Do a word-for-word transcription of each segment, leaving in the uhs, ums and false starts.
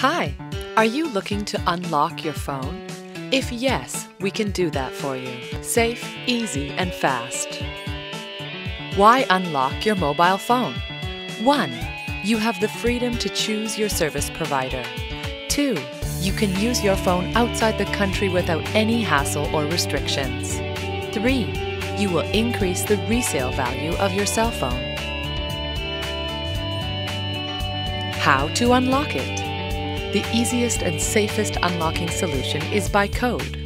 Hi, are you looking to unlock your phone? If yes, we can do that for you. Safe, easy, and fast. Why unlock your mobile phone? one. You have the freedom to choose your service provider. two. You can use your phone outside the country without any hassle or restrictions. three. You will increase the resale value of your cell phone. How to unlock it? The easiest and safest unlocking solution is by code.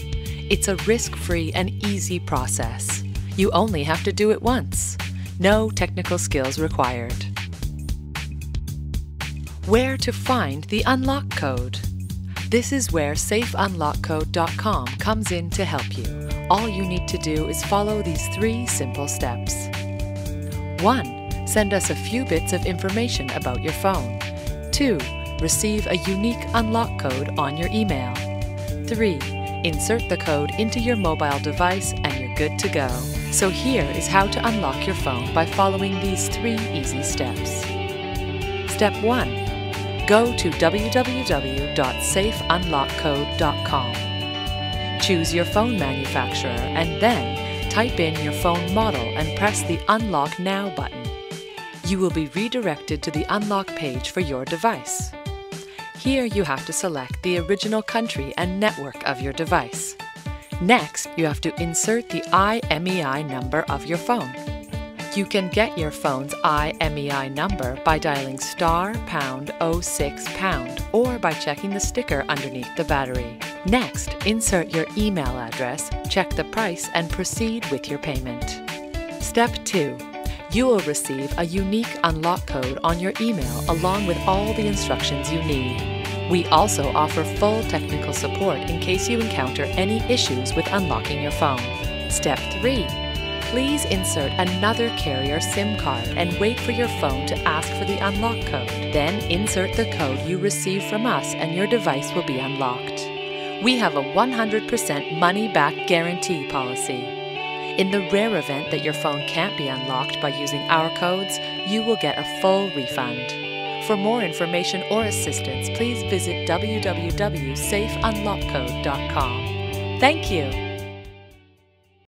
It's a risk-free and easy process. You only have to do it once. No technical skills required. Where to find the unlock code? This is where safe unlock code dot com comes in to help you. All you need to do is follow these three simple steps. one. Send us a few bits of information about your phone. two. Receive a unique unlock code on your email. three. Insert the code into your mobile device and you're good to go. So here is how to unlock your phone by following these three easy steps. Step one. Go to w w w dot safe unlock code dot com. Choose your phone manufacturer and then type in your phone model and press the Unlock Now button. You will be redirected to the unlock page for your device. Here you have to select the original country and network of your device. Next, you have to insert the I M E I number of your phone. You can get your phone's I M E I number by dialing star pound oh six pound or by checking the sticker underneath the battery. Next, insert your email address, check the price, and proceed with your payment. Step two. You will receive a unique unlock code on your email along with all the instructions you need. We also offer full technical support in case you encounter any issues with unlocking your phone. Step three. Please insert another carrier SIM card and wait for your phone to ask for the unlock code. Then insert the code you receive from us and your device will be unlocked. We have a one hundred percent money-back guarantee policy. In the rare event that your phone can't be unlocked by using our codes, you will get a full refund. For more information or assistance, please visit w w w dot safe unlock code dot com. Thank you!